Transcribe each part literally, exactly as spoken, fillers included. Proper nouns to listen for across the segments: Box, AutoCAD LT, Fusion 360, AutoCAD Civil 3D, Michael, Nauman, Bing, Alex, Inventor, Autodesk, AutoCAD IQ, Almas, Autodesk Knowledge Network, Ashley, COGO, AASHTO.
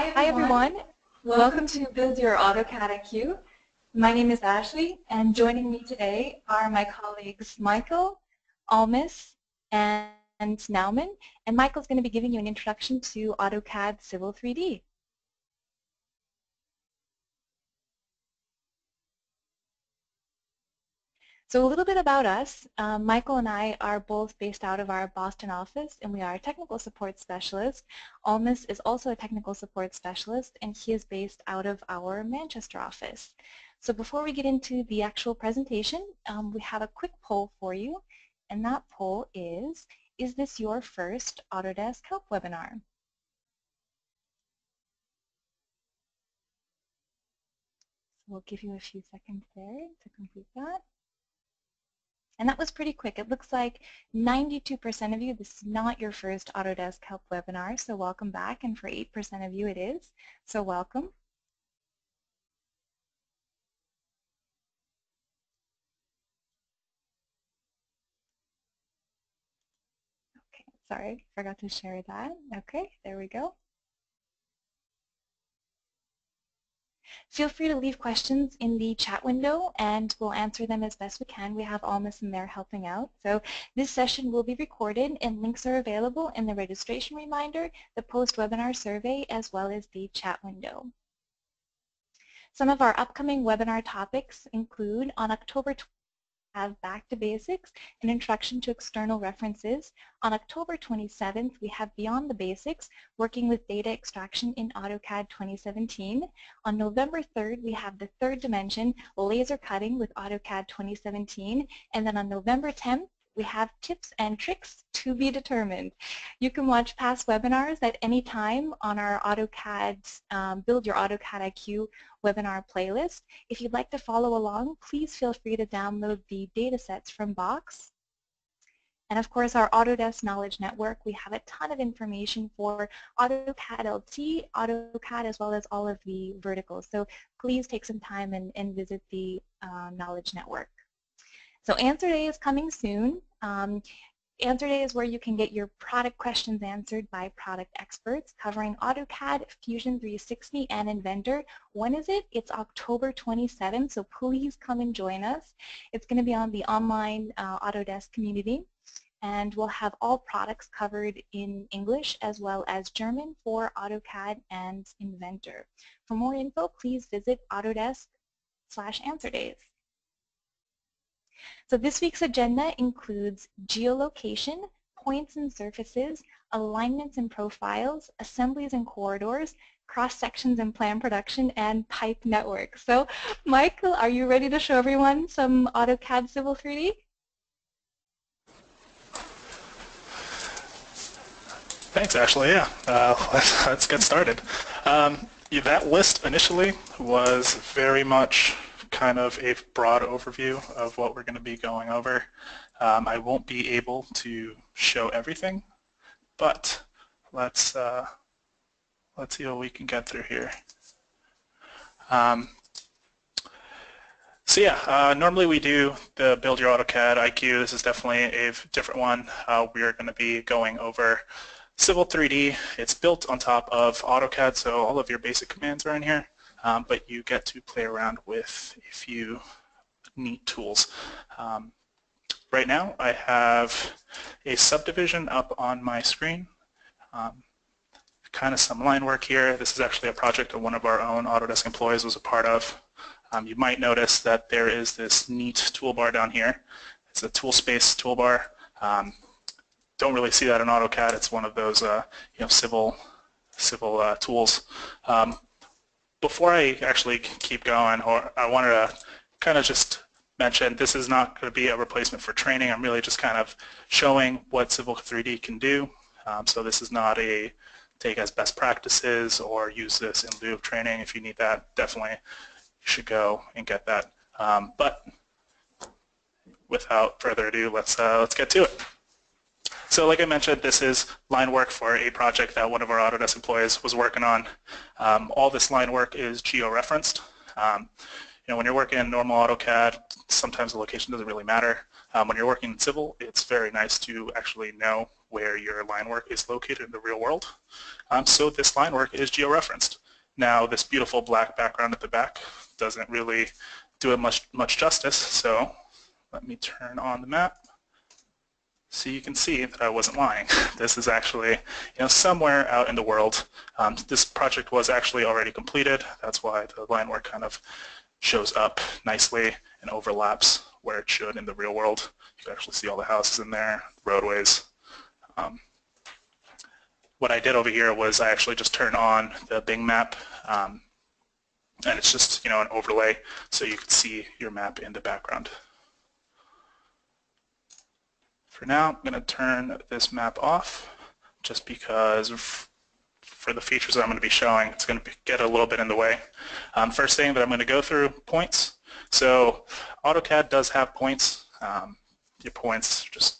Hi everyone. Hi everyone. Welcome, Welcome to Build Your AutoCAD I Q. My name is Ashley, and joining me today are my colleagues Michael, Almas, and Nauman. And Michael's going to be giving you an introduction to AutoCAD Civil three D. So a little bit about us. Um, Michael and I are both based out of our Boston office, and we are a technical support specialist. Almas is also a technical support specialist, and he is based out of our Manchester office. So before we get into the actual presentation, um, we have a quick poll for you, and that poll is, is this your first Autodesk Help webinar? So we'll give you a few seconds there to complete that. And that was pretty quick. It looks like ninety-two percent of you, this is not your first Autodesk Help webinar, so welcome back. And for eight percent of you, it is. So welcome. Okay, sorry, forgot to share that. Okay, there we go. Feel free to leave questions in the chat window, and we'll answer them as best we can. We have Almas in there helping out. So this session will be recorded, and links are available in the registration reminder, the post-webinar survey, as well as the chat window. Some of our upcoming webinar topics include, on October twelfth, we have Back to Basics, an introduction to external references. On October twenty-seventh, we have Beyond the Basics, working with data extraction in AutoCAD twenty seventeen. On November third, we have the third dimension, laser cutting with AutoCAD twenty seventeen. And then on November tenth, we have tips and tricks to be determined. You can watch past webinars at any time on our AutoCAD, um, Build Your AutoCAD I Q webinar playlist. If you'd like to follow along, please feel free to download the datasets from Box. And of course, our Autodesk Knowledge Network, we have a ton of information for AutoCAD L T, AutoCAD, as well as all of the verticals. So please take some time and, and visit the uh, Knowledge Network. So Answer Day is coming soon. Um, Answer Day is where you can get your product questions answered by product experts covering AutoCAD, Fusion three sixty, and Inventor. When is it? It's October twenty-seventh, so please come and join us. It's going to be on the online uh, Autodesk community, and we'll have all products covered in English as well as German for AutoCAD and Inventor. For more info, please visit Autodesk slash Answer Days. So this week's agenda includes geolocation, points and surfaces, alignments and profiles, assemblies and corridors, cross-sections and plan production, and pipe network. So Michael, are you ready to show everyone some AutoCAD Civil three D? Thanks, Ashley. Yeah, uh, let's, let's get started. Um, that list initially was very much kind of a broad overview of what we're going to be going over. Um, I won't be able to show everything, but let's uh, let's see what we can get through here. Um, so yeah, uh, normally we do the Build Your AutoCAD I Q. This is definitely a different one. Uh, we are going to be going over Civil three D. It's built on top of AutoCAD, so all of your basic commands are in here. Um, but you get to play around with a few neat tools. Um, right now I have a subdivision up on my screen, um, kind of some line work here. This is actually a project that one of our own Autodesk employees was a part of. Um, you might notice that there is this neat toolbar down here. It's a tool space toolbar. Um, don't really see that in AutoCAD. It's one of those uh, you know, civil, civil uh, tools. Um, Before I actually keep going, or I wanted to kind of just mention this is not going to be a replacement for training. I'm really just kind of showing what Civil three D can do. Um, so this is not a take as best practices or use this in lieu of training. If you need that, definitely you should go and get that. Um, but without further ado, let's uh, let's get to it. So like I mentioned, this is line work for a project that one of our Autodesk employees was working on. Um, all this line work is geo-referenced. Um, you know, when you're working in normal AutoCAD, sometimes the location doesn't really matter. Um, when you're working in civil, it's very nice to actually know where your line work is located in the real world. Um, so this line work is georeferenced. Now this beautiful black background at the back doesn't really do it much, much justice, so let me turn on the map so you can see that I wasn't lying. This is actually, you know, somewhere out in the world. Um, this project was actually already completed. That's why the line work kind of shows up nicely and overlaps where it should in the real world. You can actually see all the houses in there, roadways. Um, what I did over here was I actually just turned on the Bing map, um, and it's just, you know, an overlay so you can see your map in the background. For now, I'm going to turn this map off just because for the features that I'm going to be showing, it's going to get a little bit in the way. Um, first thing that I'm going to go through, points. So AutoCAD does have points. Um, your points, just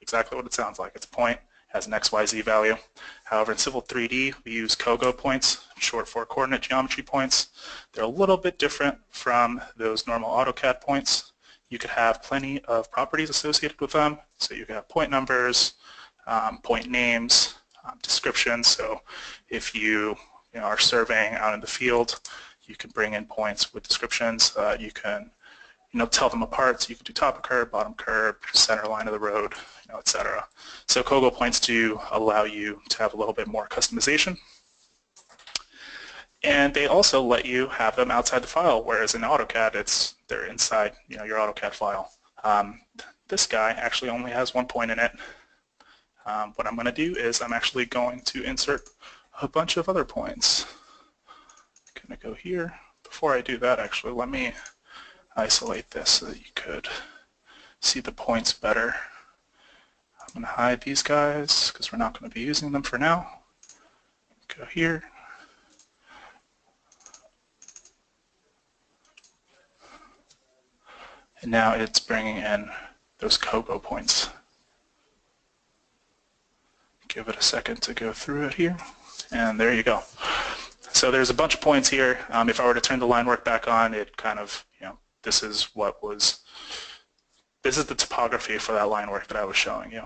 exactly what it sounds like. It's a point, has an X Y Z value. However, in Civil three D, we use COGO points, short for coordinate geometry points. They're a little bit different from those normal AutoCAD points. You could have plenty of properties associated with them. So you could have point numbers, um, point names, um, descriptions. So if you, you know, are surveying out in the field, you can bring in points with descriptions. Uh, you can, you know, tell them apart. So you can do top of curb, bottom curb, center line of the road, you know, et cetera. So COGO points do allow you to have a little bit more customization. And they also let you have them outside the file, whereas in AutoCAD, it's they're inside, you know, your AutoCAD file. Um, this guy actually only has one point in it. Um, what I'm going to do is I'm actually going to insert a bunch of other points. I'm going to go here. Before I do that, actually, let me isolate this so that you could see the points better. I'm going to hide these guys because we're not going to be using them for now. Go here. And now it's bringing in those COGO points. Give it a second to go through it here, and there you go. So there's a bunch of points here. Um, if I were to turn the line work back on, it kind of, you know, this is what was, this is the topography for that line work that I was showing you.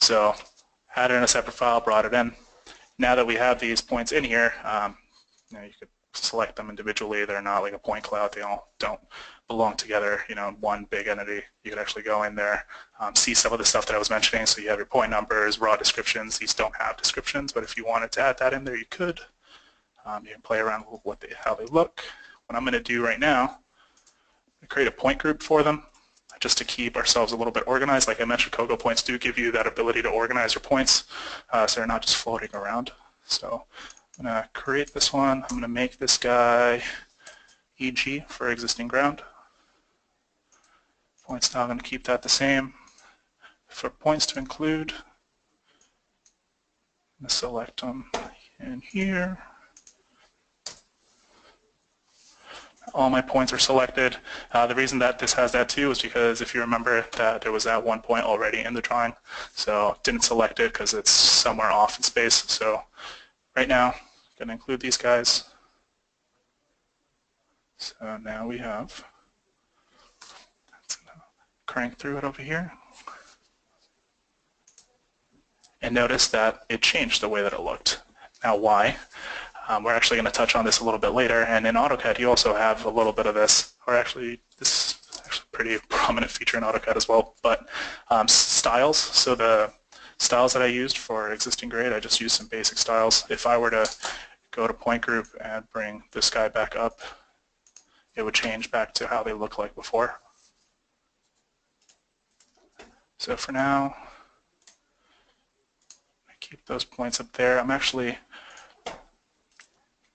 So had it in a separate file, brought it in. Now that we have these points in here, um, you know, you could select them individually. They're not like a point cloud. They all don't belong together, you know, in one big entity. You could actually go in there, um, see some of the stuff that I was mentioning. So you have your point numbers, raw descriptions. These don't have descriptions, but if you wanted to add that in there, you could. Um, you can play around with what they, how they look. What I'm going to do right now, I create a point group for them just to keep ourselves a little bit organized. Like I mentioned, COGO points do give you that ability to organize your points, uh, so they're not just floating around. So I'm going to create this one. I'm going to make this guy E G for existing ground. Points now, I'm going to keep that the same. For points to include, I'm going to select them in here. All my points are selected. Uh, the reason that this has that too is because if you remember that there was that one point already in the drawing, so didn't select it because it's somewhere off in space. So right now, I'm going to include these guys. So now we have, let's crank through it over here. And notice that it changed the way that it looked. Now why? Um, we're actually going to touch on this a little bit later, and in AutoCAD you also have a little bit of this, or actually this is actually a pretty prominent feature in AutoCAD as well, but um, styles. So the styles that I used for existing grade, I just used some basic styles. If I were to go to point group and bring this guy back up, it would change back to how they look like before. So for now, I keep those points up there. I'm actually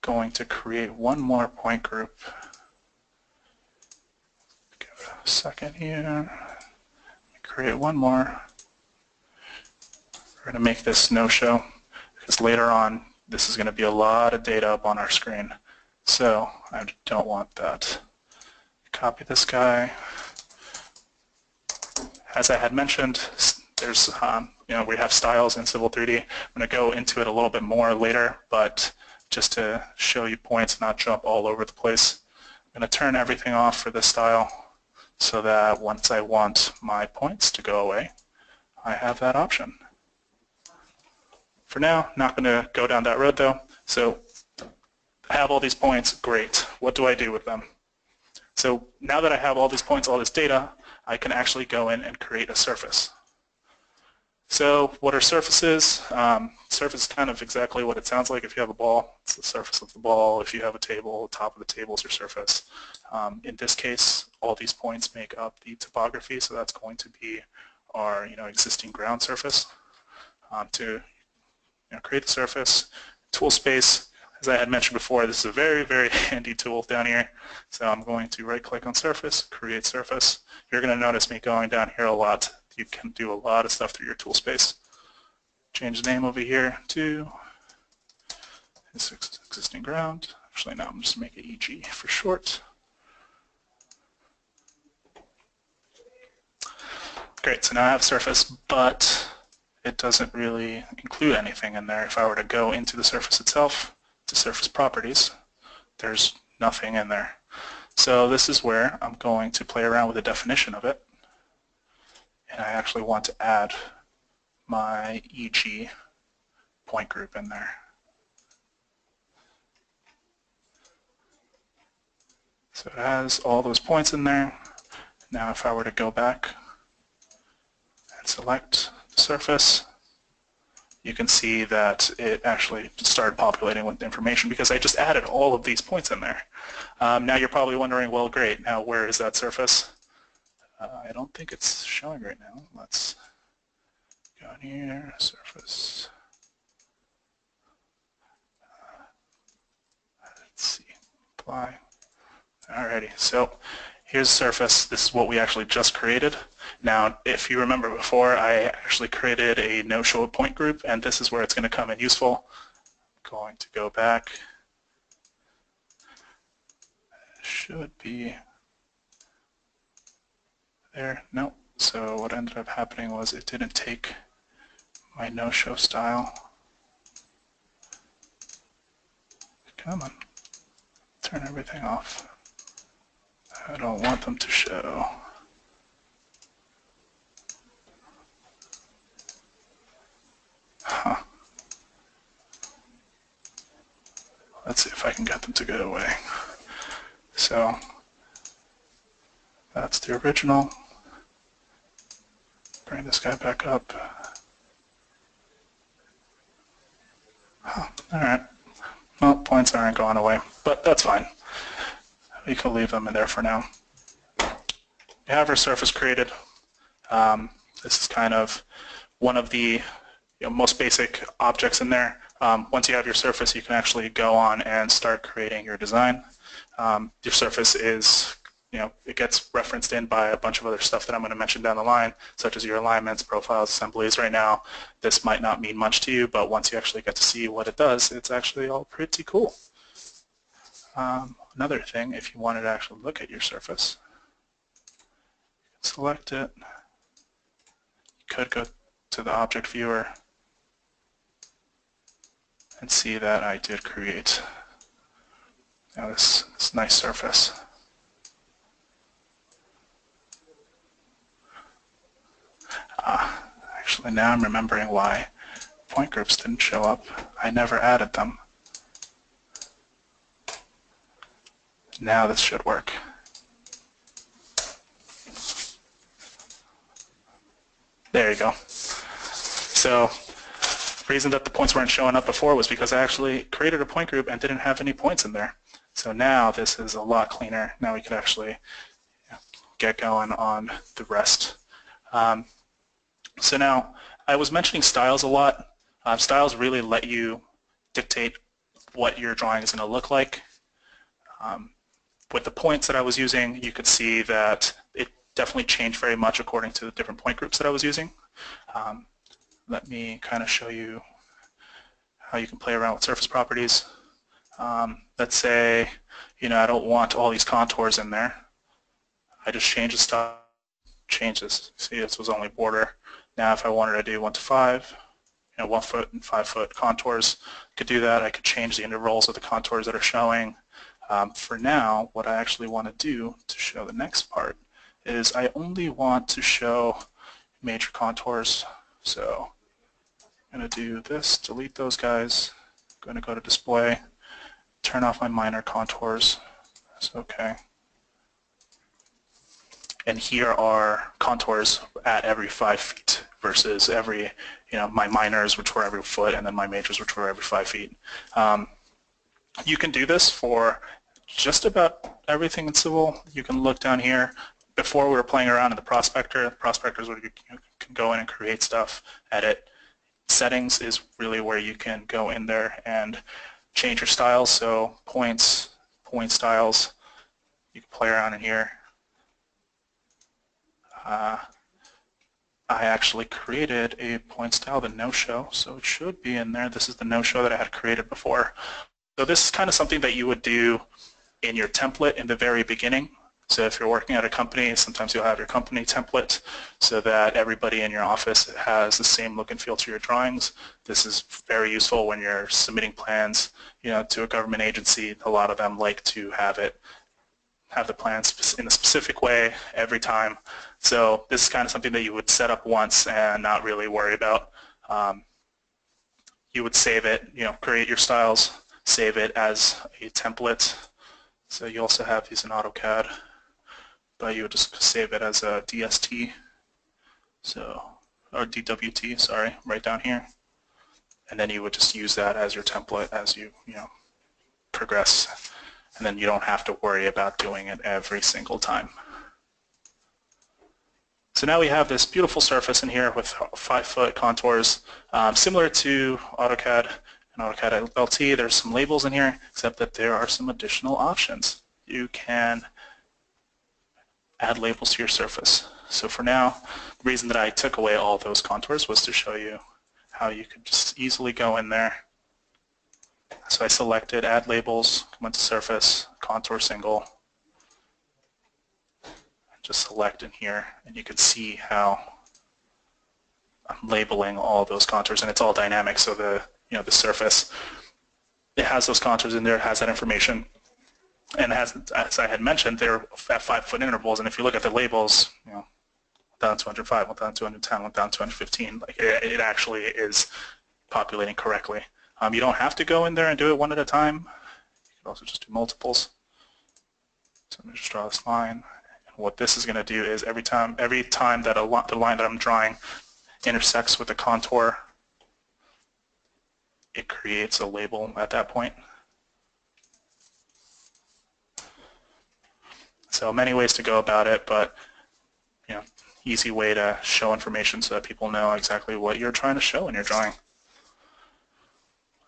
going to create one more point group. Give it a second here. Create one more. We're going to make this no-show because later on this is going to be a lot of data up on our screen. So I don't want that. Copy this guy. As I had mentioned, there's um, you know, we have styles in Civil three D. I'm going to go into it a little bit more later, but just to show you points, not jump all over the place. I'm going to turn everything off for this style so that once I want my points to go away, I have that option. For now, not going to go down that road though. So I have all these points, great. What do I do with them? So now that I have all these points, all this data, I can actually go in and create a surface. So what are surfaces? Um, surface is kind of exactly what it sounds like. If you have a ball, it's the surface of the ball. If you have a table, the top of the table is your surface. Um, in this case, all these points make up the topography, so that's going to be our you know, existing ground surface. Um, to you know, create the surface, tool space, as I had mentioned before, this is a very, very handy tool down here. So I'm going to right-click on surface, create surface. You're going to notice me going down here a lot. You can do a lot of stuff through your tool space. Change the name over here to this existing ground. Actually, now I'm just going to make it E G for short. Great, so now I have surface, but it doesn't really include anything in there. If I were to go into the surface itself, to surface properties, there's nothing in there. So this is where I'm going to play around with the definition of it. And I actually want to add my E G point group in there. So it has all those points in there. Now if I were to go back and select the surface, you can see that it actually started populating with information because I just added all of these points in there. Um, now you're probably wondering, well, great, now where is that surface? Uh, I don't think it's showing right now. Let's go in here, surface. Uh, let's see, apply. Alrighty, so here's surface. This is what we actually just created. Now, if you remember before, I actually created a no-show point group, and this is where it's going to come in useful. I'm going to go back. It should be there, no. So what ended up happening was it didn't take my no-show style. Come on, turn everything off. I don't want them to show. Huh. Let's see if I can get them to go away. So that's the original. Bring this guy back up. Huh. All right. Well, points aren't going away, but that's fine. We can leave them in there for now. We have our surface created. Um, this is kind of one of the you know, most basic objects in there. Um, once you have your surface, you can actually go on and start creating your design. Um, your surface is You know, it gets referenced in by a bunch of other stuff that I'm going to mention down the line, such as your alignments, profiles, assemblies. Right now, this might not mean much to you, but once you actually get to see what it does, it's actually all pretty cool. Um, another thing, if you wanted to actually look at your surface, you can select it. You could go to the object viewer and see that I did create now this, this nice surface. Ah, actually, now I'm remembering why point groups didn't show up. I never added them. Now this should work. There you go. So the reason that the points weren't showing up before was because I actually created a point group and didn't have any points in there. So now this is a lot cleaner. Now we could actually get going on the rest. Um, so now, I was mentioning styles a lot. Uh, styles really let you dictate what your drawing is going to look like. Um, with the points that I was using, you could see that it definitely changed very much according to the different point groups that I was using. Um, let me kind of show you how you can play around with surface properties. Um, let's say, you know, I don't want all these contours in there. I just change the style. Change this. See, this was only border. Now if I wanted to do one to five, you know, one foot and five foot contours, I could do that. I could change the intervals of the contours that are showing. Um, for now, what I actually want to do to show the next part is I only want to show major contours. So I'm going to do this, delete those guys. I'm going to go to display, turn off my minor contours. That's okay. And here are contours at every five feet versus every, you know, my minors, which were every foot, and then my majors, which were every five feet. Um, you can do this for just about everything in Civil. You can look down here. Before we were playing around in the prospector, the prospectors where you can go in and create stuff, edit. Settings is really where you can go in there and change your styles. So points, point styles, you can play around in here. Uh, I actually created a point style, the no-show, so it should be in there. This is the no-show that I had created before. So this is kind of something that you would do in your template in the very beginning. So if you're working at a company, sometimes you'll have your company template so that everybody in your office has the same look and feel to your drawings. This is very useful when you're submitting plans, you know, to a government agency. A lot of them like to have it, have the plans in a specific way every time. So this is kind of something that you would set up once and not really worry about. Um, you would save it, you know, create your styles, save it as a template. So you also have these in AutoCAD, but you would just save it as a D S T, so, or D W T, sorry, right down here. And then you would just use that as your template as you, you know, progress. And then you don't have to worry about doing it every single time. So now we have this beautiful surface in here with five-foot contours, um, similar to AutoCAD and AutoCAD L T. There's some labels in here, except that there are some additional options. You can add labels to your surface. So for now, the reason that I took away all those contours was to show you how you could just easily go in there. So I selected Add Labels, went to Surface, Contour Single, just select in here, and you can see how I'm labeling all those contours, and it's all dynamic. So the, you know, the surface, it has those contours in there, it has that information, and as, as I had mentioned, they're at five-foot intervals. And if you look at the labels, you know, one thousand two hundred five, one thousand two hundred ten, one thousand two hundred fifteen, like it, it actually is populating correctly. Um, you don't have to go in there and do it one at a time. You can also just do multiples. So I'm going to just draw this line. What this is going to do is every time every time that a lot, the line that I'm drawing intersects with a contour, it creates a label at that point. So many ways to go about it, but you know, easy way to show information so that people know exactly what you're trying to show in your drawing.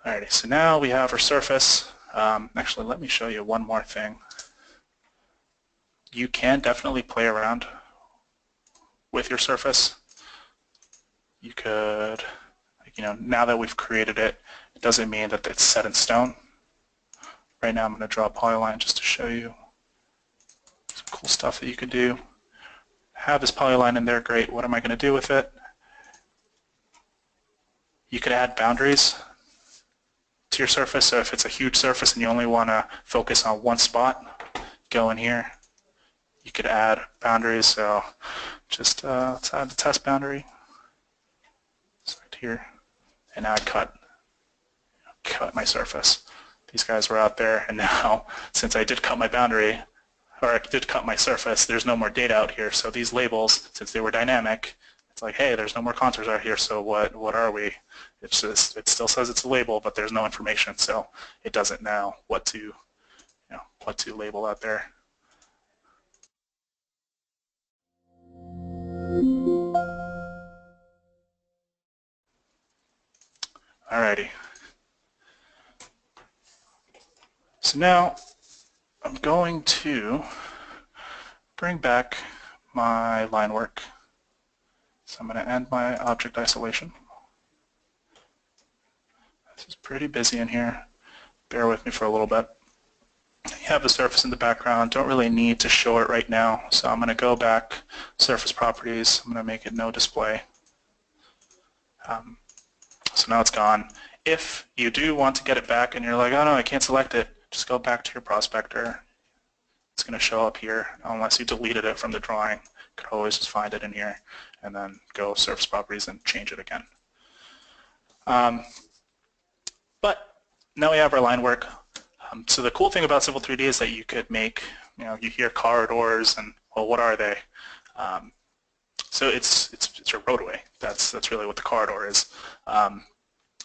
Alrighty, so now we have our surface. Um, actually, let me show you one more thing. You can definitely play around with your surface. You could, you know, now that we've created it, it doesn't mean that it's set in stone. Right now I'm going to draw a polyline just to show you some cool stuff that you can do. Have this polyline in there, great. What am I going to do with it? You could add boundaries to your surface. So if it's a huge surface and you only want to focus on one spot, go in here. You could add boundaries, so just uh, let's add the test boundary. Select here, and now I cut, cut my surface. These guys were out there, and now since I did cut my boundary, or I did cut my surface, there's no more data out here. So these labels, since they were dynamic, it's like, hey, there's no more contours out here. So what? What are we? It's just, it still says it's a label, but there's no information, so it doesn't know what to, you know, what to label out there. Alrighty. So now I'm going to bring back my line work. So I'm going to end my object isolation. This is pretty busy in here. Bear with me for a little bit. You have the surface in the background, don't really need to show it right now, so I'm going to go back, surface properties, I'm going to make it no display. Um, so now it's gone. If you do want to get it back and you're like, oh no, I can't select it, just go back to your prospector, it's going to show up here unless you deleted it from the drawing. You could always just find it in here and then go surface properties and change it again. Um, but now we have our line work. Um, so the cool thing about Civil three D is that you could make, you know, you hear corridors and, well, what are they? Um, so it's, it's it's your roadway. That's that's really what the corridor is. Um,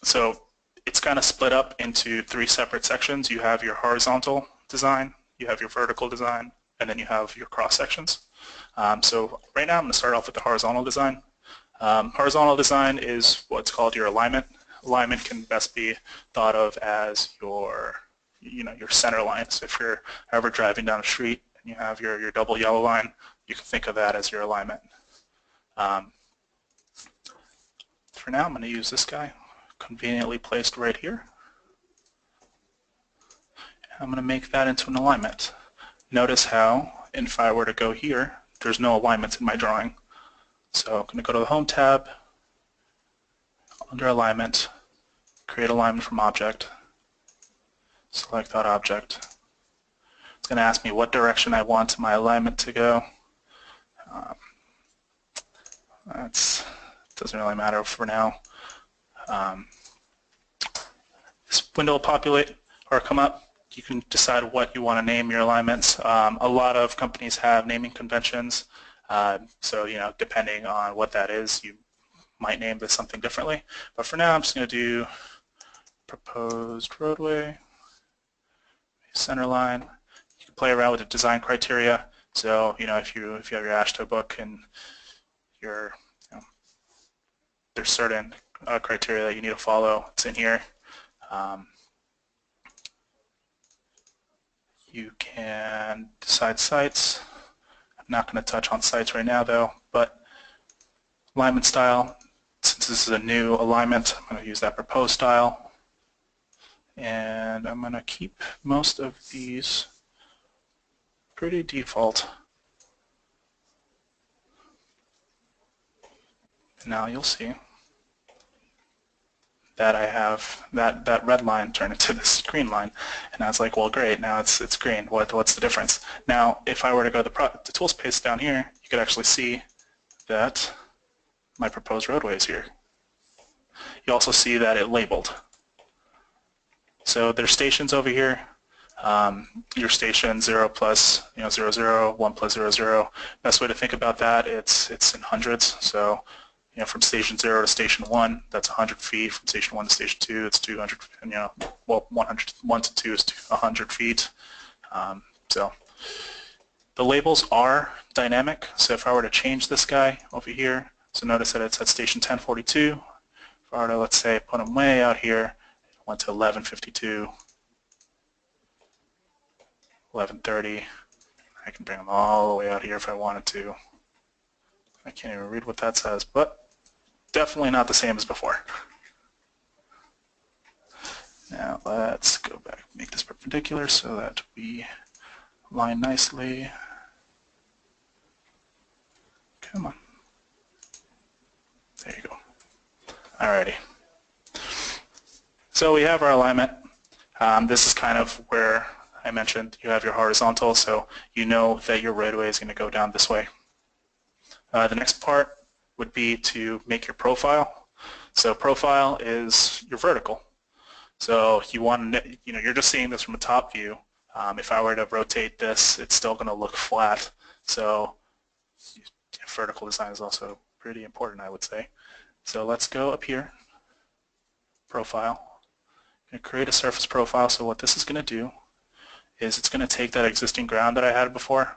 so it's kind of split up into three separate sections. You have your horizontal design, you have your vertical design, and then you have your cross sections. Um, so right now I'm going to start off with the horizontal design. Um, horizontal design is what's called your alignment. Alignment can best be thought of as your, you know, your center line. So if you're ever driving down a street and you have your, your double yellow line, you can think of that as your alignment. Um, for now, I'm going to use this guy, conveniently placed right here. I'm going to make that into an alignment. Notice how, if I were to go here, there's no alignments in my drawing. So I'm going to go to the Home tab, under Alignment, Create Alignment from Object, select that object. It's going to ask me what direction I want my alignment to go. Um, that's doesn't really matter for now. Um, this window will populate or come up. You can decide what you want to name your alignments. Um, a lot of companies have naming conventions, uh, so you know, depending on what that is, you might name this something differently. But for now, I'm just going to do proposed roadway, center line. You can play around with the design criteria. So you know, if you if you have your AASHTO book and your you know, there's certain uh, criteria that you need to follow. It's in here. Um, You can decide sites. I'm not going to touch on sites right now though, but alignment style, since this is a new alignment, I'm going to use that proposed style. And I'm going to keep most of these pretty default. Now you'll see that I have that, that red line turned into this green line, and I was like, well, great, now it's it's green. What what's the difference? Now, if I were to go to the, pro, the tool space down here, you could actually see that my proposed roadway is here. You also see that it labeled. So there's stations over here. Um, your station zero plus you know zero zero, one plus zero zero. Best way to think about that, it's it's in hundreds. So you know, from station zero to station one, that's one hundred feet. From station one to station two, it's two hundred. You know, well, one hundred, one to two is one hundred feet. Um, so the labels are dynamic. So if I were to change this guy over here, so notice that it's at station ten forty-two. If I were to, let's say, put him way out here, it went to eleven fifty-two, eleven thirty. I can bring him all the way out here if I wanted to. I can't even read what that says, but definitely not the same as before. Now let's go back, make this perpendicular so that we align nicely. Come on. There you go. Alrighty. So we have our alignment. Um, this is kind of where I mentioned you have your horizontal, so you know that your roadway is going to go down this way. Uh, the next part would be to make your profile. So profile is your vertical. So you want to, you know, you're just seeing this from a top view. Um, if I were to rotate this, it's still going to look flat. So vertical design is also pretty important, I would say. So let's go up here, profile, and create a surface profile. So what this is going to do is it's going to take that existing ground that I had before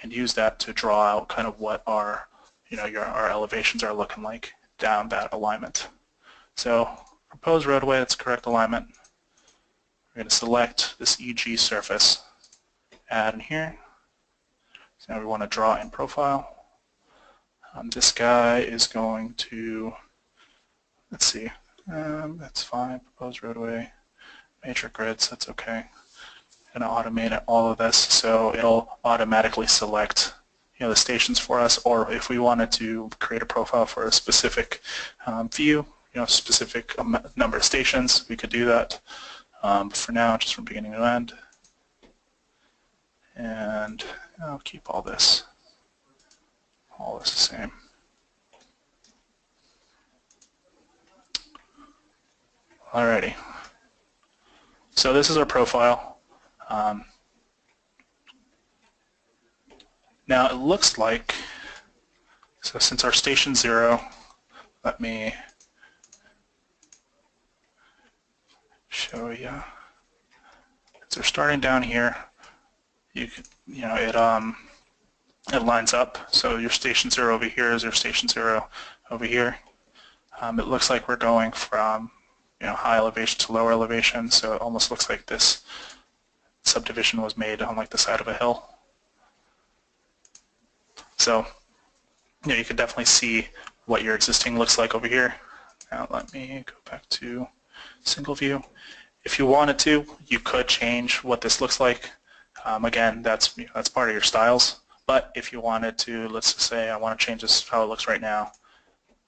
and use that to draw out kind of what our, you know, your, our elevations are looking like down that alignment. So proposed roadway, that's correct alignment. We're going to select this E G surface, add in here. So now we want to draw in profile. Um, this guy is going to, let's see, um, that's fine, proposed roadway, matrix grids, that's okay. Going to automate all of this, so it'll automatically select, you know, the stations for us. Or if we wanted to create a profile for a specific um, view, you know, specific number of stations, we could do that. Um, for now, just from beginning to end, and I'll keep all this. All is the same. Alrighty. So this is our profile. Um, now it looks like, so since our station zero, let me show you. So we're starting down here. You could, you know, it um it lines up. So your station zero over here is your station zero over here. Um, it looks like we're going from, you know, high elevation to lower elevation, so it almost looks like this subdivision was made on like the side of a hill. So, you know, you can definitely see what your existing looks like over here. Now let me go back to single view. If you wanted to, you could change what this looks like. Um, again, that's you know, that's part of your styles. But if you wanted to, let's just say I want to change this how it looks right now.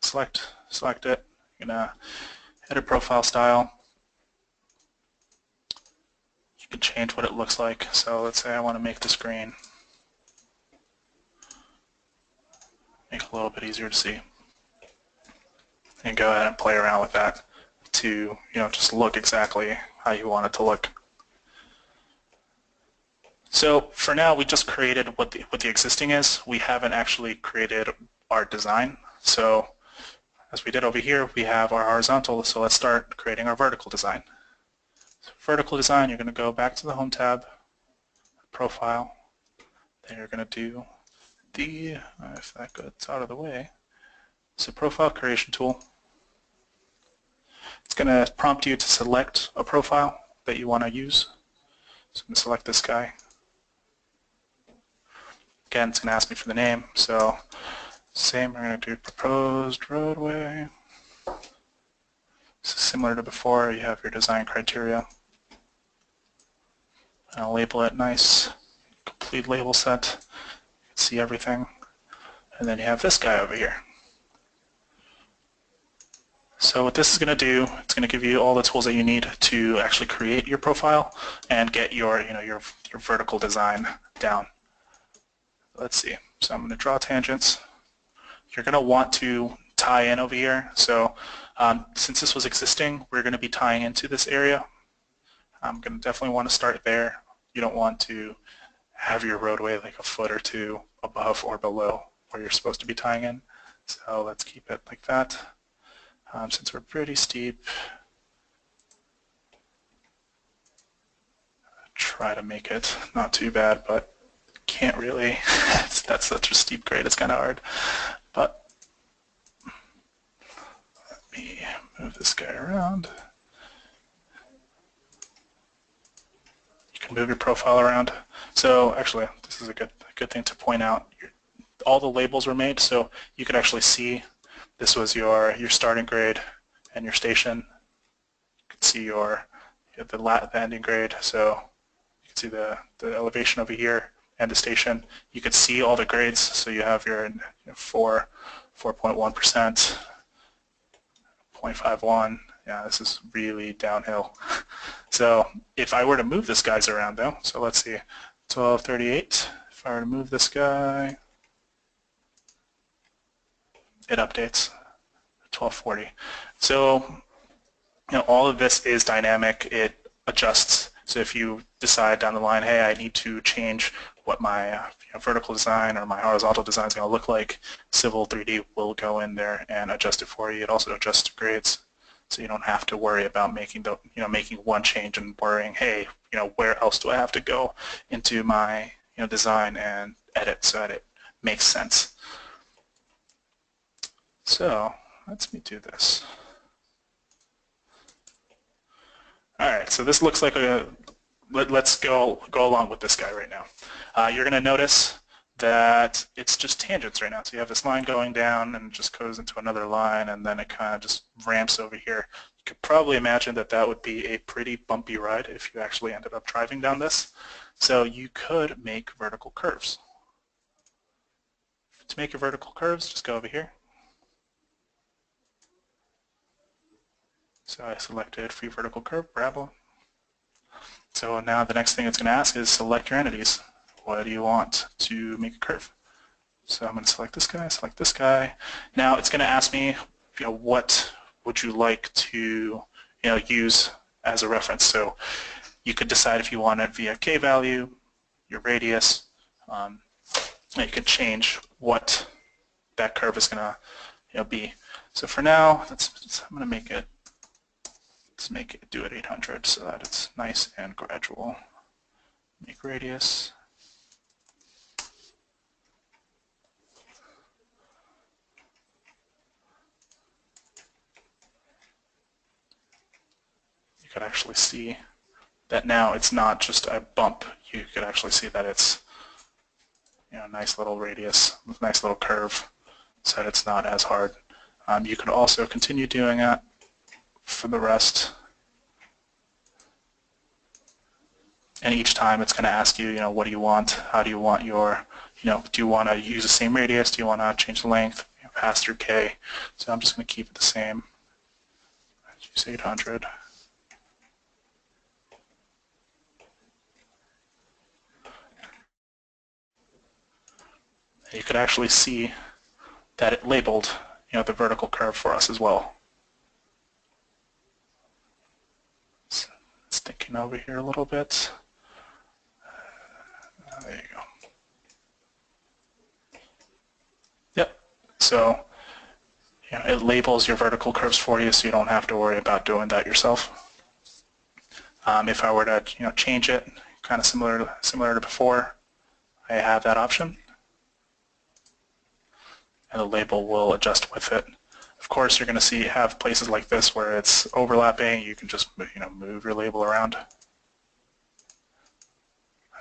Select, select it. You're gonna edit profile style. You can change what it looks like. So let's say I want to make this green. Make it a little bit easier to see. And go ahead and play around with that to, you know, just look exactly how you want it to look. So for now, we just created what the what the existing is. We haven't actually created our design. So as we did over here, we have our horizontal. So let's start creating our vertical design. So vertical design, you're going to go back to the Home tab, Profile. Then you're going to do the, if that gets out of the way, so Profile Creation Tool. It's going to prompt you to select a profile that you want to use. So I'm going to select this guy. Again, it's going to ask me for the name. So same, we're going to do proposed roadway. This is similar to before. You have your design criteria. I'll label it nice, complete label set. You can see everything. And then you have this guy over here. So what this is going to do, it's going to give you all the tools that you need to actually create your profile and get your, you know, your, your vertical design down. Let's see. So I'm going to draw tangents. You're going to want to tie in over here. So um, since this was existing, we're going to be tying into this area. I'm going to definitely want to start there. You don't want to have your roadway like a foot or two above or below where you're supposed to be tying in. So let's keep it like that. Um, since we're pretty steep, try to make it not too bad, but can't really. That's such a steep grade, it's kind of hard. But let me move this guy around. You can move your profile around. So actually, this is a good, a good thing to point out. All the labels were made, so you could actually see. This was your, your starting grade and your station. You can see your the, la the ending grade, so you can see the, the elevation over here and the station. You can see all the grades, so you have your, you know, four, four point one percent, zero point five one. Yeah, this is really downhill. So if I were to move this guy's around though, so let's see, twelve thirty-eight, if I were to move this guy, it updates twelve forty. So, you know, all of this is dynamic. It adjusts. So if you decide down the line, hey, I need to change what my uh, you know, vertical design or my horizontal design is going to look like, Civil three D will go in there and adjust it for you. It also adjusts grades, so you don't have to worry about making the you know making one change and worrying, hey, you know, where else do I have to go into my you know design and edit so that it makes sense. So let's me do this. All right, so this looks like a. Let, let's go go along with this guy right now. Uh, you're going to notice that it's just tangents right now. So you have this line going down and it just goes into another line, and then it kind of just ramps over here. You could probably imagine that that would be a pretty bumpy ride if you actually ended up driving down this. So you could make vertical curves. To make your vertical curves, just go over here. So I selected free vertical curve, Bravo. So now the next thing it's going to ask is select your entities. What do you want to make a curve? So I'm going to select this guy, select this guy. Now it's going to ask me, you know, what would you like to, you know, use as a reference? So you could decide if you want it via K value, your radius, um, and you could change what that curve is going to, you know, be. So for now, let's, I'm going to make it, let's make it do it eight hundred so that it's nice and gradual. Make radius. You could actually see that now it's not just a bump. You could actually see that it's, you know, nice little radius, nice little curve, so that it's not as hard. Um, you could also continue doing that for the rest. And each time it's going to ask you, you know, what do you want? How do you want your, you know, do you want to use the same radius? Do you want to change the length? You know, pass through K. So I'm just going to keep it the same. Use eight hundred. And you could actually see that it labeled, you know, the vertical curve for us as well. Sticking over here a little bit. Uh, there you go. Yep. So, you know, it labels your vertical curves for you, so you don't have to worry about doing that yourself. Um, if I were to, you know, change it, kind of similar similar to before, I have that option, and the label will adjust with it. Of course, you're going to see have places like this where it's overlapping. You can just, you know, move your label around.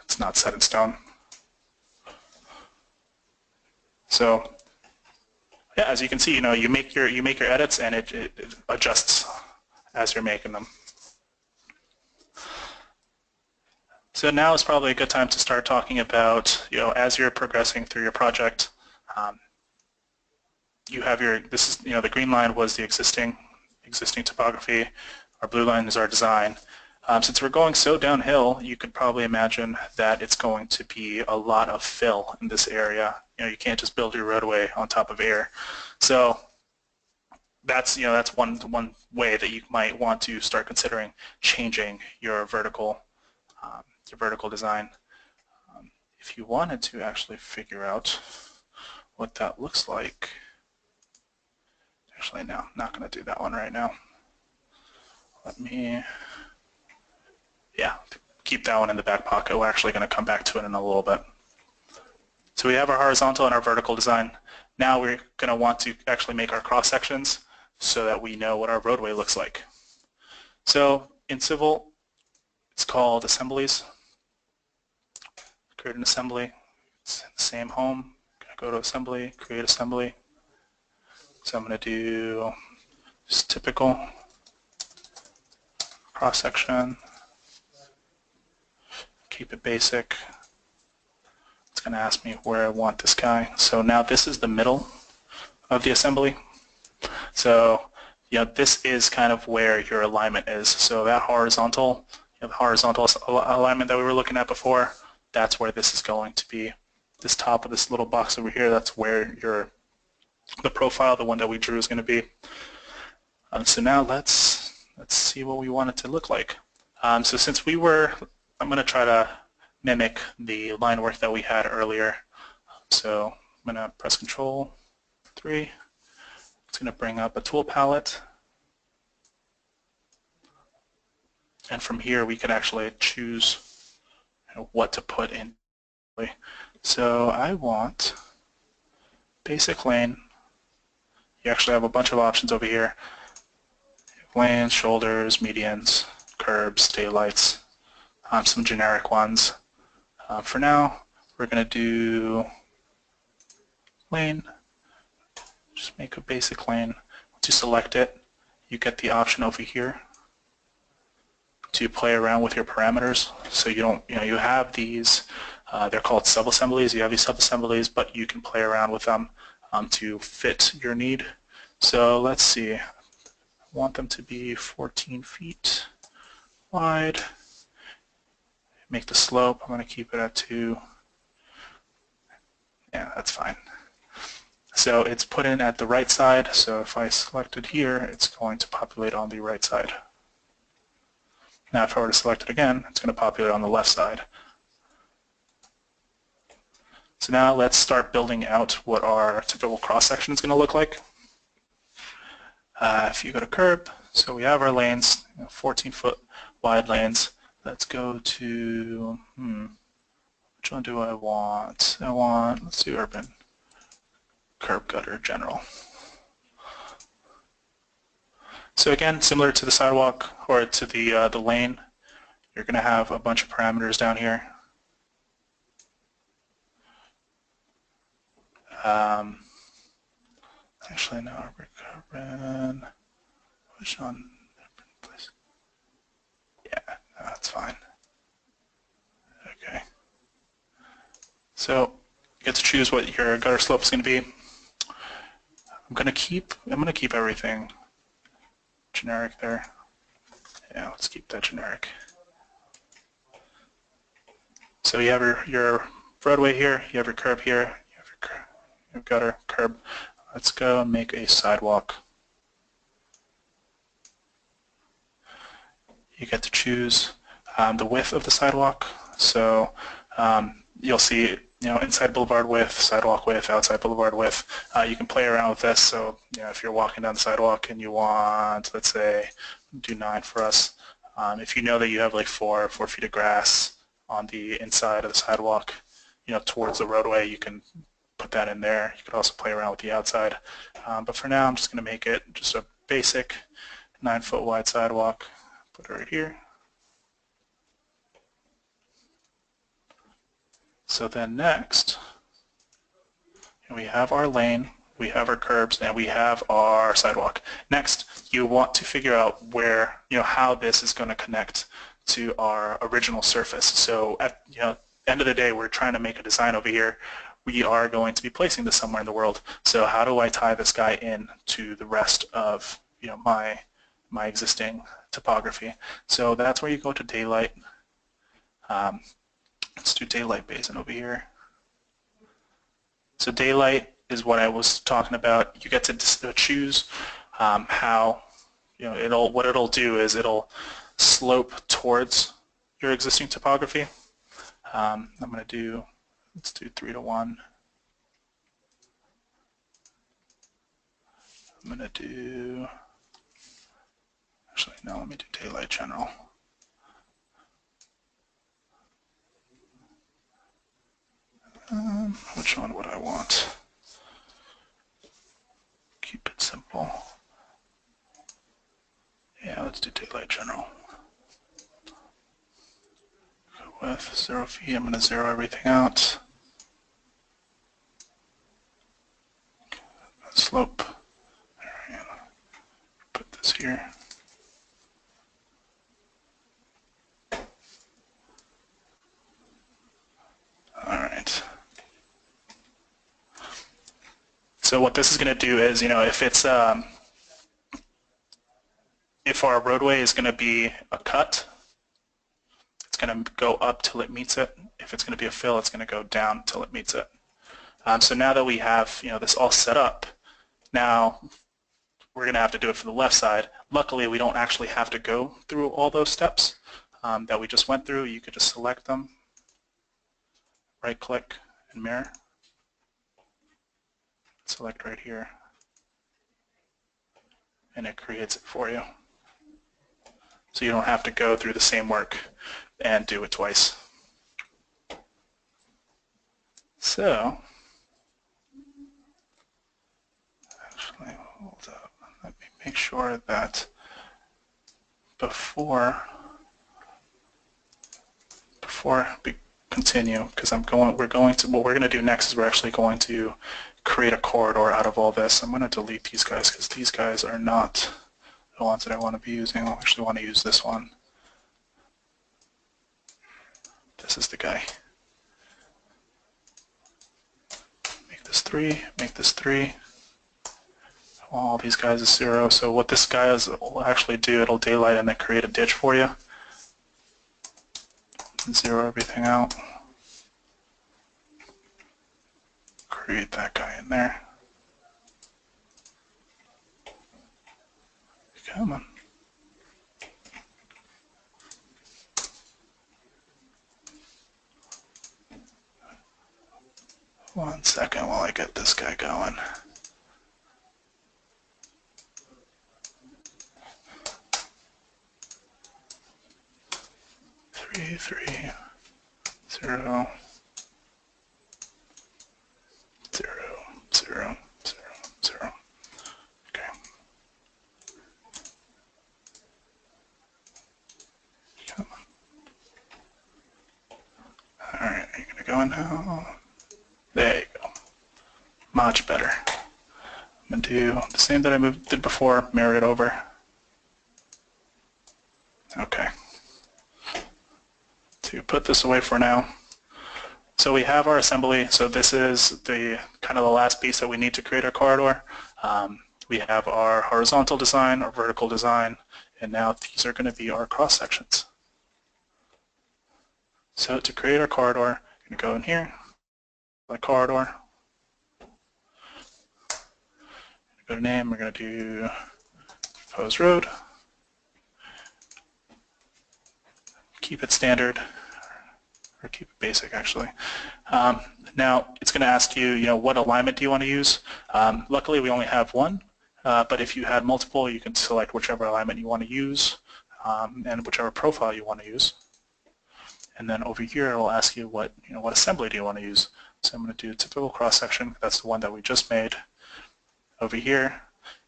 It's not set in stone. So, yeah, as you can see, you know, you make your you make your edits, and it, it, it adjusts as you're making them. So now is probably a good time to start talking about, you know, as you're progressing through your project. Um, You have your, this is, you know, the green line was the existing existing topography. Our blue line is our design. Um, since we're going so downhill, you could probably imagine that it's going to be a lot of fill in this area. You know, you can't just build your roadway on top of air. So that's, you know, that's one one way that you might want to start considering changing your vertical um, your vertical design. Um, if you wanted to actually figure out what that looks like. Actually, no, I'm not going to do that one right now. Let me, yeah, keep that one in the back pocket. We're actually going to come back to it in a little bit. So we have our horizontal and our vertical design. Now we're going to want to actually make our cross sections so that we know what our roadway looks like. So in Civil, it's called assemblies. Create an assembly. It's in the same home. Go to assembly, create assembly. So I'm going to do just typical cross-section, keep it basic. It's going to ask me where I want this guy. So now this is the middle of the assembly. So, you know, this is kind of where your alignment is. So that horizontal, you know, the horizontal alignment that we were looking at before, that's where this is going to be. This top of this little box over here, that's where your the profile, the one that we drew, is going to be. Um, so now let's let's see what we want it to look like. Um, so since we were, I'm going to try to mimic the line work that we had earlier. So I'm going to press Control three. It's going to bring up a tool palette, and from here we can actually choose, you know, what to put in. So I want basic lane. You actually have a bunch of options over here. Lanes, shoulders, medians, curbs, daylights, um, some generic ones. Uh, for now, we're going to do lane. Just make a basic lane. Once you select it, you get the option over here to play around with your parameters. So you don't, you know, you have these, uh, they're called sub-assemblies. You have these sub-assemblies, but you can play around with them Um, to fit your need. So let's see, I want them to be fourteen feet wide. Make the slope, I'm going to keep it at two. Yeah, that's fine. So it's put in at the right side, so if I select it here, it's going to populate on the right side. Now if I were to select it again, it's going to populate on the left side. So now let's start building out what our typical cross-section is going to look like. Uh, if you go to curb, so we have our lanes, you know, fourteen foot wide lanes. Let's go to, hmm, which one do I want? I want, let's do urban, curb gutter general. So again, similar to the sidewalk or to the, uh, the lane, you're going to have a bunch of parameters down here. Um, actually, no, urban, which one? Yeah, no, that's fine. Okay. So you get to choose what your gutter slope is going to be. I'm going to keep. I'm going to keep everything generic there. Yeah, let's keep that generic. So you have your your roadway here. You have your curb here. We've got our curb. Let's go and make a sidewalk. You get to choose um, the width of the sidewalk. So um, you'll see, you know, inside boulevard width, sidewalk width, outside boulevard width. Uh, you can play around with this. So you know, if you're walking down the sidewalk and you want, let's say, do nine for us. Um, if you know that you have like four, four feet of grass on the inside of the sidewalk, you know, towards the roadway, you can put that in there. You could also play around with the outside. Um, but for now, I'm just going to make it just a basic nine foot wide sidewalk. Put it right here. So then next, we have our lane, we have our curbs, and we have our sidewalk. Next, you want to figure out where, you know, how this is going to connect to our original surface. So at, you know, end of the day, we're trying to make a design over here. We are going to be placing this somewhere in the world. So how do I tie this guy in to the rest of, you know, my my existing topography? So that's where you go to daylight. Um, let's do daylight basin over here. So daylight is what I was talking about. You get to choose um, how, you know, it'll what it'll do is it'll slope towards your existing topography. Um, I'm going to do. Let's do three to one. I'm gonna do, actually no, let me do daylight general. Um, which one would I want? Keep it simple. Yeah, let's do daylight general. Go with zero feet, I'm gonna zero everything out. Slope. Put this here. All right. So what this is going to do is, you know, if it's um, if our roadway is going to be a cut, it's going to go up till it meets it. If it's going to be a fill, it's going to go down till it meets it. Um, so now that we have, you know, this all set up. Now, we're going to have to do it for the left side. Luckily, we don't actually have to go through all those steps um, that we just went through. You could just select them, right-click, and mirror. Select right here, and it creates it for you. So you don't have to go through the same work and do it twice. So. Hold up. Let me make sure that before before we continue, because I'm going, we're going to what we're going to do next is we're actually going to create a corridor out of all this. I'm going to delete these guys because these guys are not the ones that I want to be using. I actually want to use this one. This is the guy. Make this three. Make this three. All these guys is zero. So what this guy is will actually do, it'll daylight and then create a ditch for you. Zero everything out. create that guy in there. Come on. One second while I get this guy going. Three, three, zero, zero, zero, zero, zero. Okay. Come on. All right, are you gonna go in now? There you go. Much better. I'm going to do the same that I moved, did before, mirror it over. Okay. To put this away for now. So we have our assembly. So this is the kind of the last piece that we need to create our corridor. Um, we have our horizontal design, our vertical design, and now these are going to be our cross sections. So to create our corridor, I'm going to go in here. The corridor. Go to name. We're going to do proposed road. Keep it standard, or keep it basic actually. Um, now it's going to ask you, you know, what alignment do you want to use? Um, luckily, we only have one, uh, but if you had multiple, you can select whichever alignment you want to use um, and whichever profile you want to use. And then over here, it will ask you what, you know, what assembly do you want to use. So I'm going to do a typical cross-section. That's the one that we just made. Over here,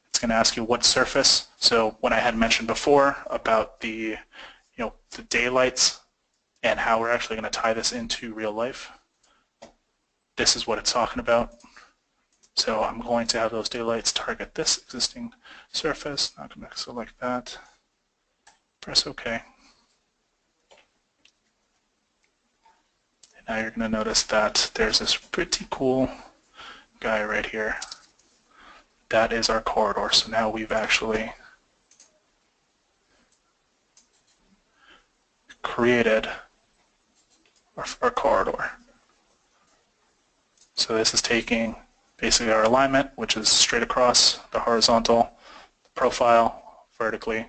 it's going to ask you what surface. So when I had mentioned before about the, you know, the daylights and how we're actually going to tie this into real life, this is what it's talking about. So I'm going to have those daylights target this existing surface. Not going to select that. Press OK. Now you're going to notice that there's this pretty cool guy right here. That is our corridor. So now we've actually created our, our corridor. So this is taking basically our alignment, which is straight across, the horizontal, the profile vertically,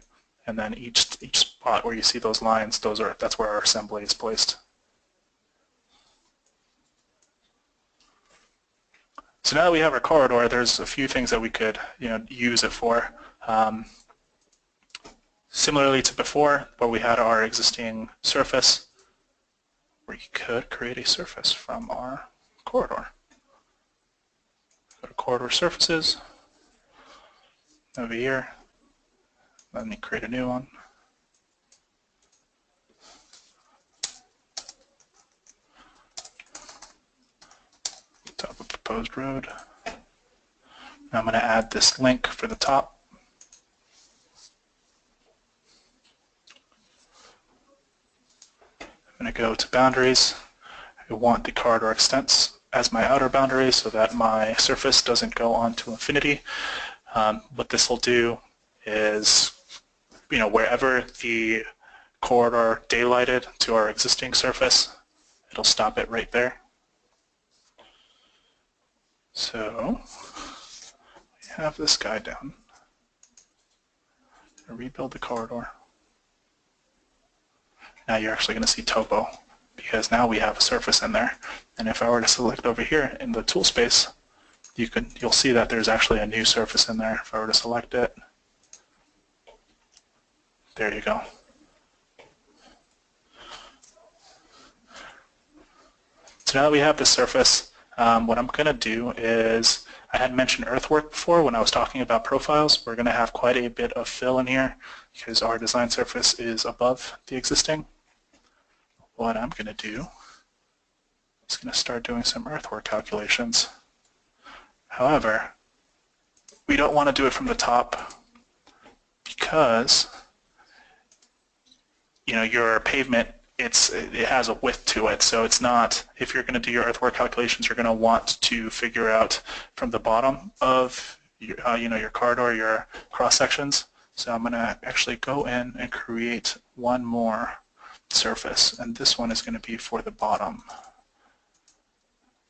and then each each spot where you see those lines, those are that's where our assembly is placed. So now that we have our corridor, there's a few things that we could, you know, use it for. Um, similarly to before, where we had our existing surface, we could create a surface from our corridor. Go to corridor surfaces, over here. Let me create a new one. Top of proposed road. Now I'm going to add this link for the top. I'm going to go to boundaries. I want the corridor extents as my outer boundary so that my surface doesn't go on to infinity. Um, what this will do is, you know, wherever the corridor daylighted to our existing surface, it'll stop it right there. So we have this guy down. I'm going to rebuild the corridor. Now you're actually going to see topo because now we have a surface in there. And if I were to select over here in the tool space, you can you'll see that there's actually a new surface in there. If I were to select it, there you go. So now that we have this surface, Um, what I'm going to do is, I had mentioned earthwork before when I was talking about profiles. We're going to have quite a bit of fill in here because our design surface is above the existing. What I'm going to do is going to start doing some earthwork calculations. However, we don't want to do it from the top because, you know, your pavement, It's, it has a width to it, so it's not, if you're going to do your earthwork calculations, you're going to want to figure out from the bottom of your, uh, you know, your corridor, your cross sections. So I'm going to actually go in and create one more surface, and this one is going to be for the bottom.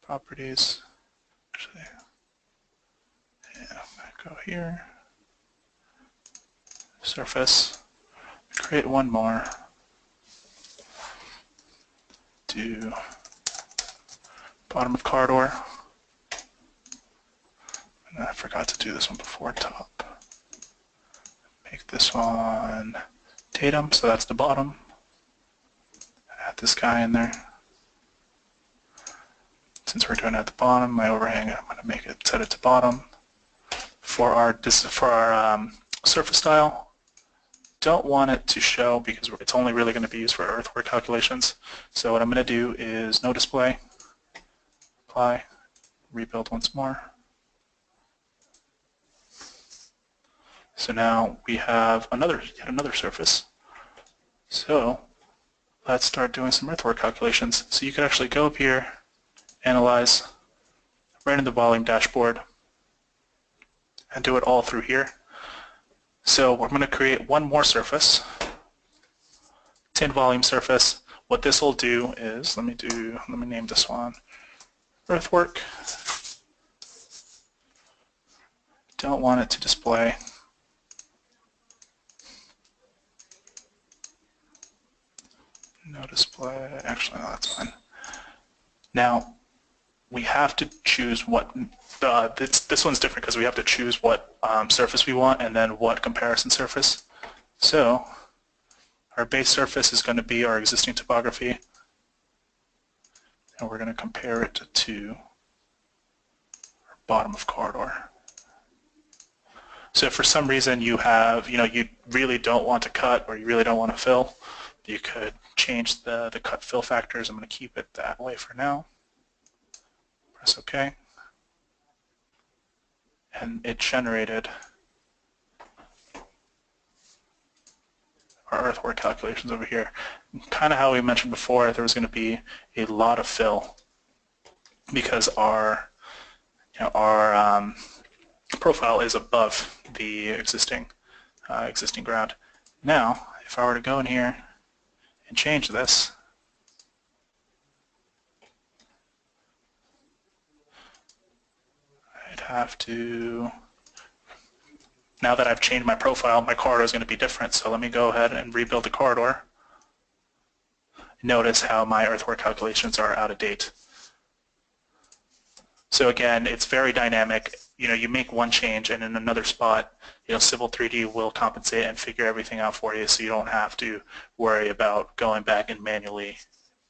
Properties, Actually, yeah, go here. Surface. Create one more. Do bottom of corridor. And I forgot to do this one before top. Make this one datum, so that's the bottom. Add this guy in there. Since we're doing it at the bottom, my overhang, I'm going to make it, set it to bottom. For our this for our um, surface style, don't want it to show because it's only really going to be used for earthwork calculations. So what I'm going to do is no display, apply, rebuild once more. So now we have another yet another surface. So let's start doing some earthwork calculations. So you can actually go up here, analyze, right in the volume dashboard, and do it all through here. So we're going to create one more surface, tin volume surface. What this will do is, let me do, let me name this one earthwork. Don't want it to display. No display, actually no, that's fine. Now, we have to choose what, uh, this, this one's different because we have to choose what um, surface we want and then what comparison surface. So, our base surface is going to be our existing topography, and we're going to compare it to our bottom of corridor. So if for some reason you have, you know, you really don't want to cut or you really don't want to fill, you could change the, the cut fill factors. I'm going to keep it that way for now. Press OK. And it generated our earthwork calculations over here. And kind of how we mentioned before, there was going to be a lot of fill because our, you know, our um, profile is above the existing, uh, existing ground. Now, if I were to go in here and change this, I'd have to, now that I've changed my profile, my corridor is going to be different, so let me go ahead and rebuild the corridor. Notice how my earthwork calculations are out of date. So again, it's very dynamic. You know, you make one change and in another spot, you know, Civil three D will compensate and figure everything out for you, so you don't have to worry about going back and manually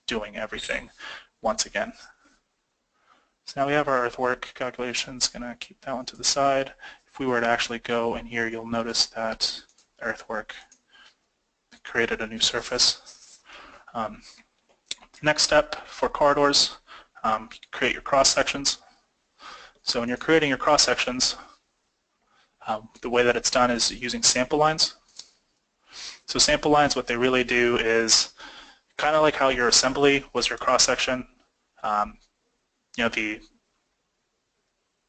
doing everything once again. So now we have our earthwork calculations. Gonna keep that one to the side. If we were to actually go in here, you'll notice that earthwork created a new surface. Um, next step for corridors, um, create your cross sections. So when you're creating your cross sections, um, the way that it's done is using sample lines. So sample lines, what they really do is kind of like how your assembly was your cross section. Um, you know, the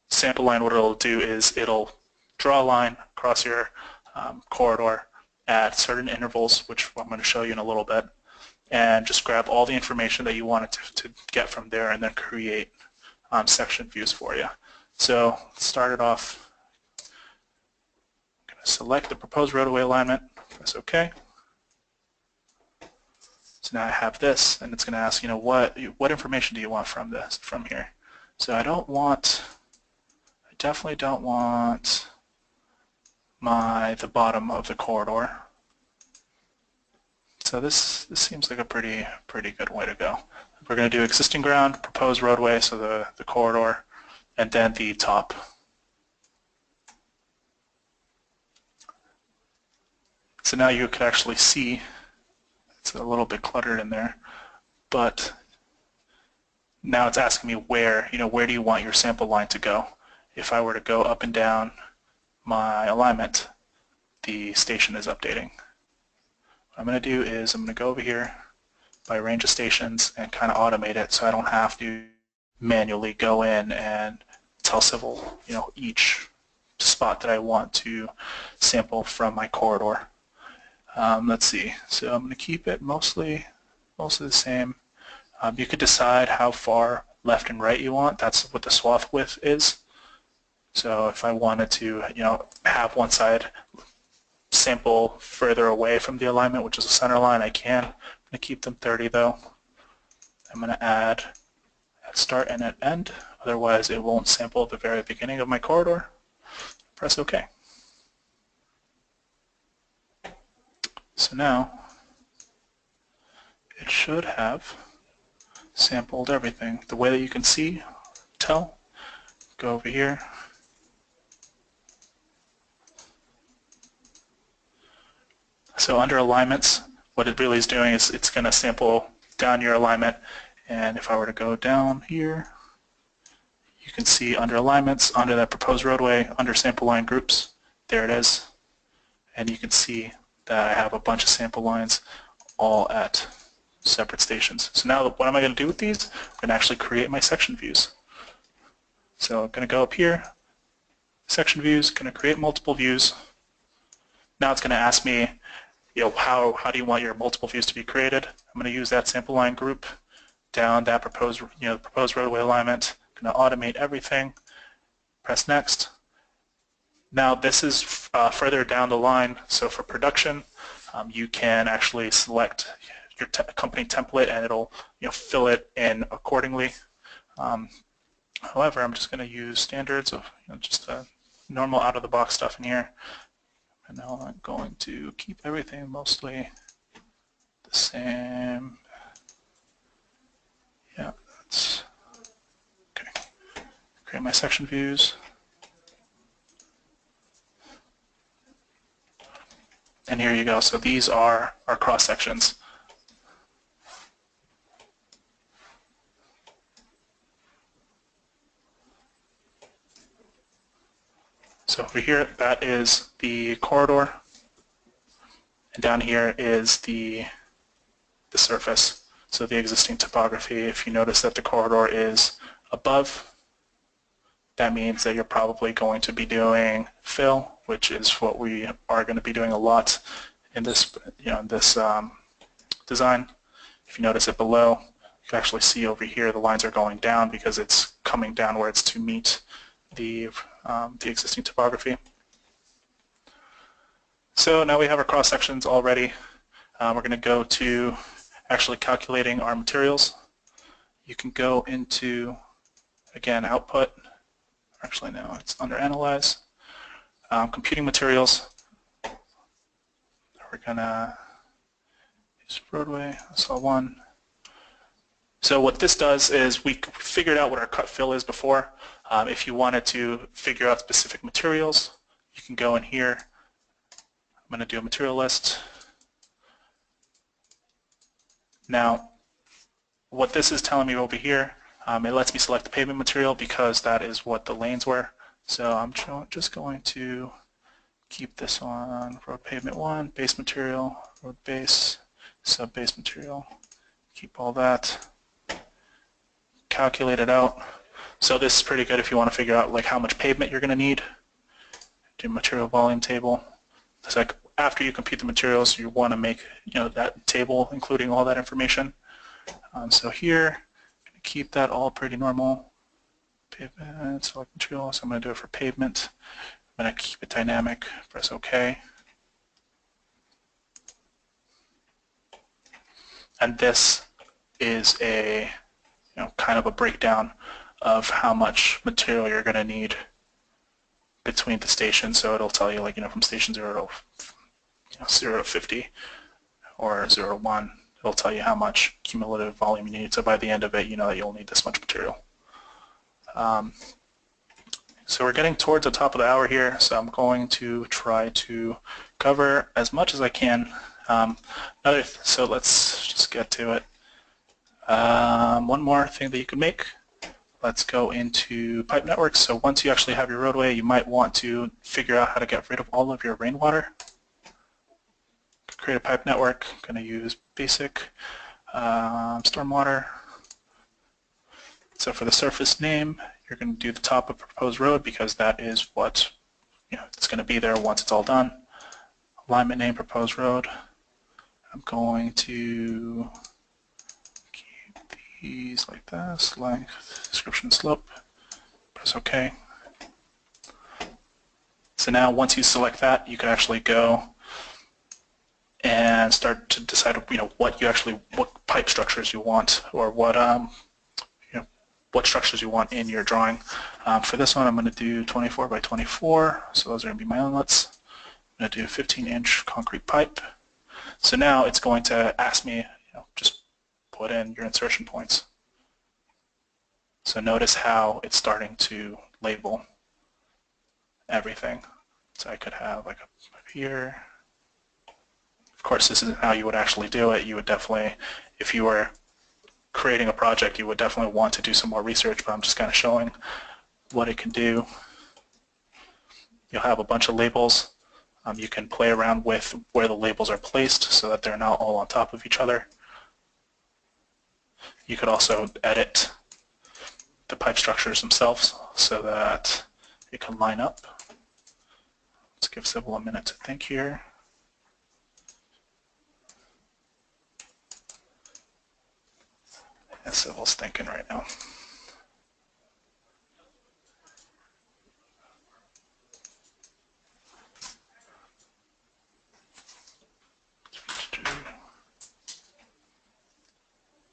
sample line, what it'll do is it'll draw a line across your um, corridor at certain intervals, which I'm going to show you in a little bit, and just grab all the information that you wanted to, to get from there and then create um, section views for you. So let's start it off. I'm going to select the proposed roadway alignment, press OK. So now I have this, and it's going to ask, you know, what what information do you want from this, from here? So I don't want, I definitely don't want my the bottom of the corridor. So this this seems like a pretty pretty good way to go. We're going to do existing ground, proposed roadway, so the, the corridor, and then the top. So now you can actually see, it's a little bit cluttered in there, but now it's asking me where, you know, where do you want your sample line to go? If I were to go up and down my alignment, the station is updating. What I'm going to do is I'm going to go over here by range of stations and kind of automate it so I don't have to manually go in and tell Civil, you know, each spot that I want to sample from my corridor. Um, let's see, so I'm going to keep it mostly, mostly the same. Um, you could decide how far left and right you want. That's what the swath width is. So if I wanted to, you know, have one side sample further away from the alignment, which is the center line, I can. I'm going to keep them thirty though. I'm going to add at start and at end. Otherwise, it won't sample at the very beginning of my corridor. Press OK. So now it should have sampled everything. The way that you can see, tell, go over here. So under alignments, what it really is doing is it's going to sample down your alignment. And if I were to go down here, you can see under alignments, under that proposed roadway, under sample line groups, there it is. And you can see that I have a bunch of sample lines all at separate stations. So now what am I going to do with these? I'm going to actually create my section views. So I'm going to go up here, section views, going to create multiple views. Now it's going to ask me, you know, how, how do you want your multiple views to be created? I'm going to use that sample line group down that proposed, you know, proposed roadway alignment. Going to automate everything. Press next. Now this is uh, further down the line. So for production, um, you can actually select your te company template, and it'll you know fill it in accordingly. Um, however, I'm just going to use standards of you know, just uh, normal out-of-the-box stuff in here. And now I'm going to keep everything mostly the same. Yeah, that's okay. Create my section views. And here you go. So these are our cross sections. So over here, that is the corridor, and down here is the, the surface, so the existing topography. If you notice that the corridor is above, that means that you're probably going to be doing fill, which is what we are going to be doing a lot in this, you know, in this um, design. If you notice it below, you can actually see over here the lines are going down because it's coming downwards to meet the Um, the existing topography. So now we have our cross sections all ready. Um, we're going to go to actually calculating our materials. You can go into, again, output. Actually, no, it's under analyze. Um, computing materials. We're going to use roadway. I saw one. So what this does is we figured out what our cut fill is before. Um, if you wanted to figure out specific materials, you can go in here. I'm going to do a material list. Now, what this is telling me over here, um, it lets me select the pavement material because that is what the lanes were. So I'm just going to keep this on road pavement one, base material, road base, sub base material, keep all that. Calculate it out. So this is pretty good if you want to figure out like how much pavement you're going to need. Do material volume table. It's like after you compute the materials, you want to make you know that table including all that information. Um, so here, I'm going to keep that all pretty normal. Pavement, select material. So I'm going to do it for pavement. I'm going to keep it dynamic. Press OK. And this is a You know, kind of a breakdown of how much material you're going to need between the stations. So it'll tell you, like, you know, from station zero to you know, zero to fifty or zero to one. It'll tell you how much cumulative volume you need. So by the end of it, you know that you'll need this much material. Um, so we're getting towards the top of the hour here. So I'm going to try to cover as much as I can. Um, another. So let's just get to it. Um, one more thing that you can make. Let's go into pipe networks. So once you actually have your roadway, you might want to figure out how to get rid of all of your rainwater. Create a pipe network. I'm going to use basic um, stormwater. So for the surface name, you're going to do the top of proposed road because that is what you know it's going to be there once it's all done. Alignment name proposed road. I'm going to keys like this, length, description, slope. Press OK. So now once you select that, you can actually go and start to decide, you know, what you actually, what pipe structures you want, or what, um, you know, what structures you want in your drawing. Um, for this one, I'm going to do twenty-four by twenty-four, so those are going to be my inlets. I'm going to do fifteen inch concrete pipe. So now it's going to ask me, you know, just put in your insertion points. So notice how it's starting to label everything. So I could have like up here. Of course, this isn't how you would actually do it. You would definitely, if you were creating a project, you would definitely want to do some more research, but I'm just kind of showing what it can do. You'll have a bunch of labels. Um, you can play around with where the labels are placed so that they're not all on top of each other. You could also edit the pipe structures themselves so that it can line up. Let's give Civil a minute to think here. And Civil's thinking right now.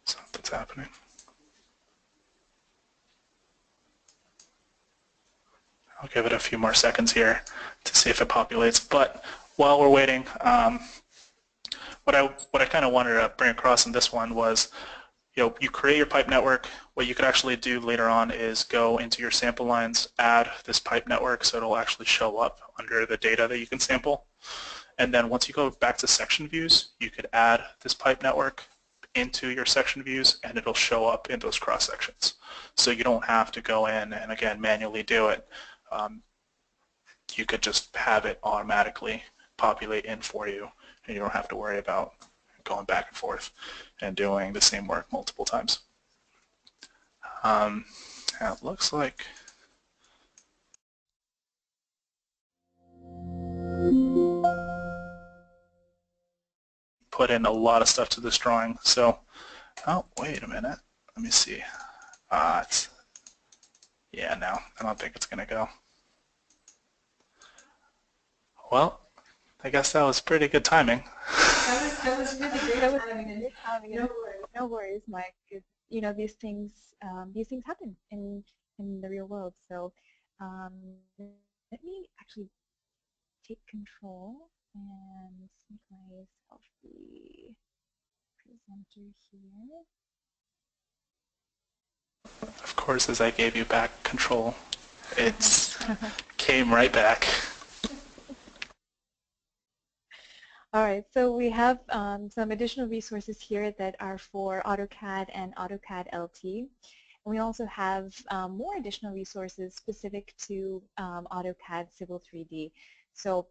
Something's happening. I'll give it a few more seconds here to see if it populates. But while we're waiting, um, what I what I kind of wanted to bring across in this one was, you know, you create your pipe network. What you could actually do later on is go into your sample lines, add this pipe network so it'll actually show up under the data that you can sample. And then once you go back to section views, you could add this pipe network into your section views and it'll show up in those cross sections. So you don't have to go in and again manually do it. Um, you could just have it automatically populate in for you and you don't have to worry about going back and forth and doing the same work multiple times. Um, it looks like put in a lot of stuff to this drawing. So, oh wait a minute, let me see. Uh, it's, yeah, no, I don't think it's gonna go. Well, I guess that was pretty good timing. That was really great. That was timing. No worries, no worries, Mike. It's, you know, these things, um, these things happen in in the real world. So um, let me actually take control and make myself the presenter here. Of course, as I gave you back control, it came right back. All right, so we have um, some additional resources here that are for AutoCAD and AutoCAD L T. And we also have um, more additional resources specific to um, AutoCAD Civil three D. So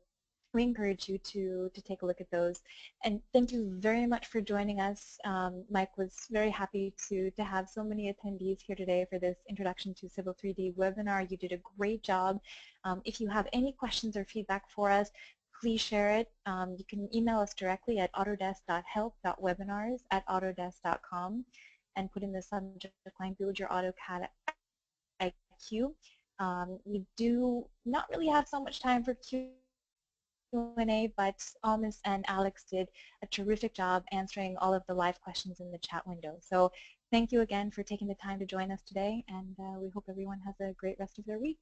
we encourage you to, to take a look at those. And thank you very much for joining us. Um, Mike was very happy to, to have so many attendees here today for this Introduction to Civil three D webinar. You did a great job. Um, if you have any questions or feedback for us, please share it. Um, you can email us directly at autodesk dot help dot webinars at autodesk dot com and put in the subject line, build your AutoCAD I Q. Um, we do not really have so much time for Q and A, but Almas and Alex did a terrific job answering all of the live questions in the chat window. So thank you again for taking the time to join us today, and uh, we hope everyone has a great rest of their week.